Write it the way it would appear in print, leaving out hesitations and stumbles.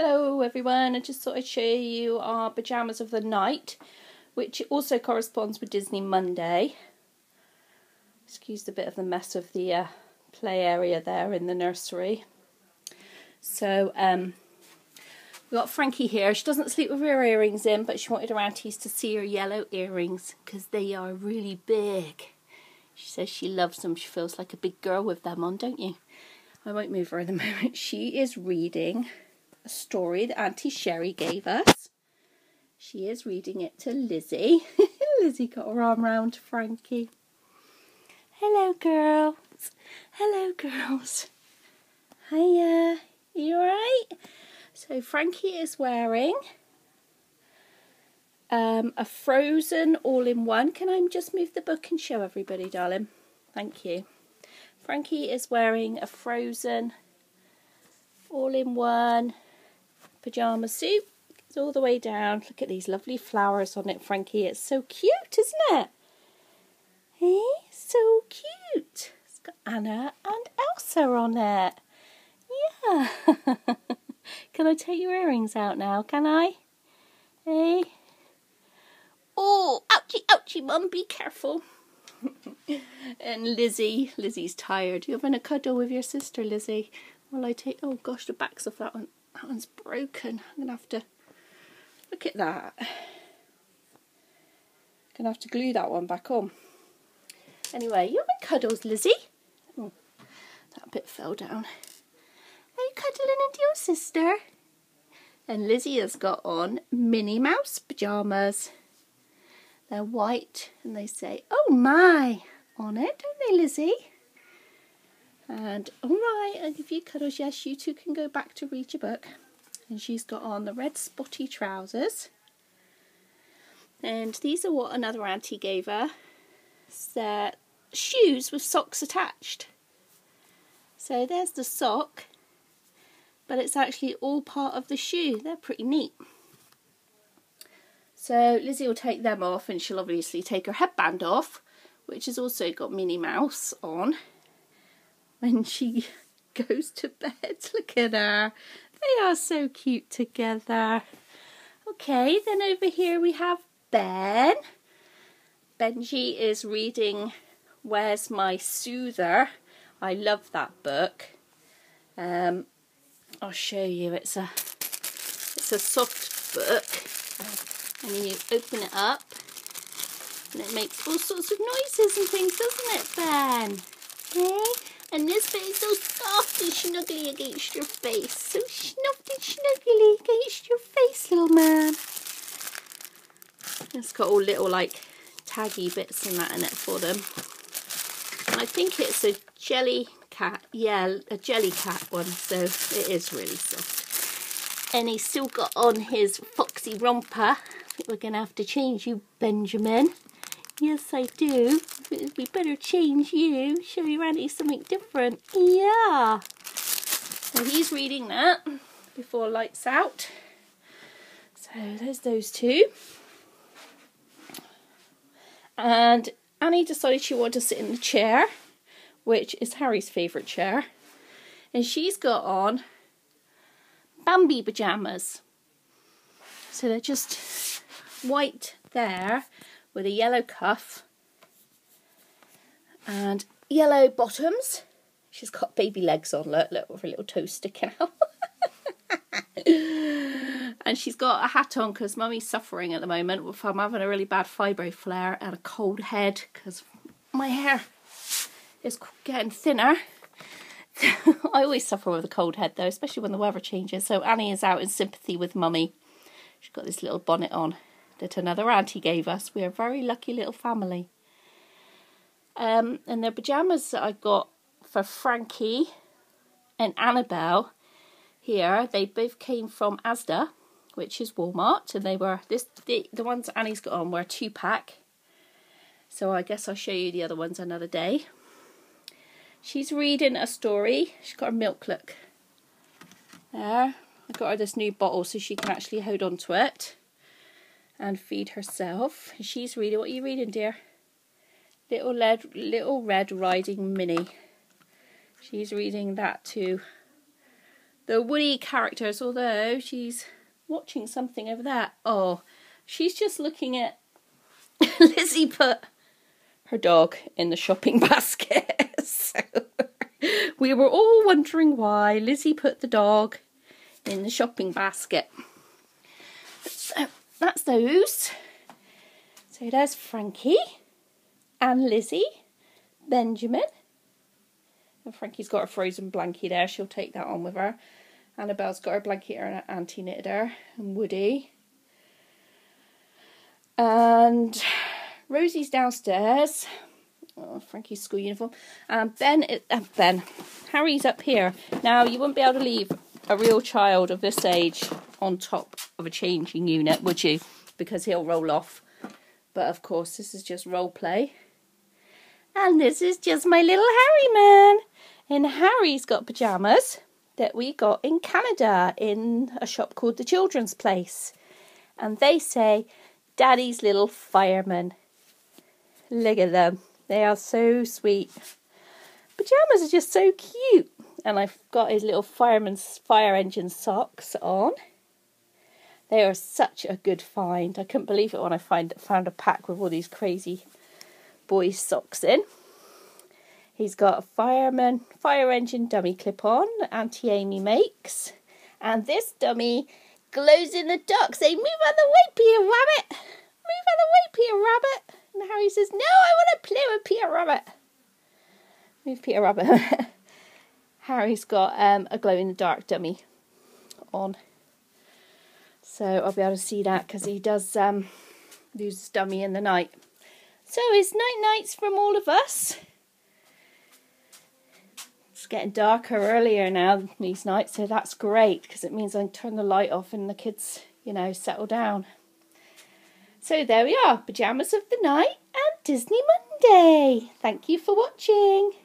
Hello everyone, I just thought I'd show you our pyjamas of the night, which also corresponds with Disney Monday. Excuse the bit of the mess of the play area there in the nursery. So we've got Frankie here. She doesn't sleep with her earrings in, but she wanted her aunties to see her yellow earrings because they are really big. She says she loves them. She feels like a big girl with them on, don't you? I won't move her in a moment. She is reading a story that Auntie Sherry gave us. She is reading it to Lizzie. Lizzie got her arm round Frankie. Hello, girls. Hello, girls. Hiya. You all right? So Frankie is wearing a Frozen all-in-one. Can I just move the book and show everybody, darling? Thank you. Frankie is wearing a Frozen all-in-one pyjama suit. It's all the way down. Look at these lovely flowers on it, Frankie. It's so cute, isn't it? Hey, so cute. It's got Anna and Elsa on it. Yeah. Can I take your earrings out now? Can I? Hey. Oh, ouchie, ouchie, Mum, be careful. And Lizzie. Lizzie's tired. You're having a cuddle with your sister, Lizzie. Well, I take... Oh, gosh, the back's off that one. That one's broken. I'm going to have to... Look at that. I'm going to have to glue that one back on. Anyway, you're having cuddles, Lizzie. Oh, that bit fell down. Are you cuddling into your sister? And Lizzie has got on Minnie Mouse pyjamas. They're white and they say, oh my, on it, don't they, Lizzie? And, all right, I'll give you cuddles. Yes, you two can go back to read your book. And she's got on the red spotty trousers. And these are what another auntie gave her. It's their shoes with socks attached. So there's the sock, but it's actually all part of the shoe. They're pretty neat. So Lizzie will take them off, and she'll obviously take her headband off, which has also got Minnie Mouse on, when she goes to bed. Look at her. They are so cute together. Okay, then over here we have Ben. Benji is reading Where's My Soother? I love that book. I'll show you. It's a soft book. And you open it up and it makes all sorts of noises and things, doesn't it, Ben? Okay. And this bit is so soft and snuggly against your face. So snuffed and snuggly against your face, little man. It's got all little, like, taggy bits and that in it for them. And I think it's a Jellycat. Yeah, a Jellycat one, so it is really soft. And he's still got on his foxy romper. I think we're going to have to change you, Benjamin. Yes, I do. We better change you. Show your auntie something different. Yeah. So he's reading that before lights out. So there's those two. And Annie decided she wanted to sit in the chair, which is Harry's favourite chair. And she's got on Bambi pyjamas. So they're just white there with a yellow cuff and yellow bottoms. She's got baby legs on, look with her little toes sticking out. And she's got a hat on because Mummy's suffering at the moment with I'm having a really bad fibro flare and a cold head because my hair is getting thinner. I always suffer with a cold head though, especially when the weather changes. So Annie is out in sympathy with Mummy. She's got this little bonnet on that another auntie gave us. We're a very lucky little family. And the pyjamas that I got for Frankie and Annabelle here, they both came from Asda, which is Walmart. And they were, the ones Annie's got on were 2-pack. So I guess I'll show you the other ones another day. She's reading a story. She's got her milk, look. There. I got her this new bottle so she can actually hold on to it and feed herself. And she's reading. What are you reading, dear? Little Red Riding Minnie. She's reading that to the Woody characters, although she's watching something over there. Oh, she's just looking at Lizzie put her dog in the shopping basket. So we were all wondering why Lizzie put the dog in the shopping basket. So that's those. So there's Frankie and Lizzie, Benjamin. And Frankie's got a frozen blankie there. She'll take that on with her. Annabelle's got her blanket and her auntie knitted her. And Woody. And Rosie's downstairs. Oh, Frankie's school uniform. And Harry's up here. Now, you wouldn't be able to leave a real child of this age on top of a changing unit, would you? Because he'll roll off. But of course, this is just role play. And this is just my little Harry man. And Harry's got pyjamas that we got in Canada in a shop called the Children's Place. And they say, Daddy's little fireman. Look at them. They are so sweet. Pyjamas are just so cute. And I've got his little fireman's fire engine socks on. They are such a good find. I couldn't believe it when I found a pack with all these crazy boy's socks in. He's got a fire engine dummy clip-on that Auntie Amy makes. And this dummy glows in the dark, saying, "Move out the way, Peter Rabbit! Move out the way, Peter Rabbit!" And Harry says, "No, I want to play with Peter Rabbit. Move, Peter Rabbit." Harry's got a glow-in-the-dark dummy on. So I'll be able to see that because he does lose his dummy in the night. So it's night-nights from all of us. It's getting darker earlier now these nights, so that's great because it means I can turn the light off and the kids, you know, settle down. So there we are, pyjamas of the night and Disney Monday. Thank you for watching.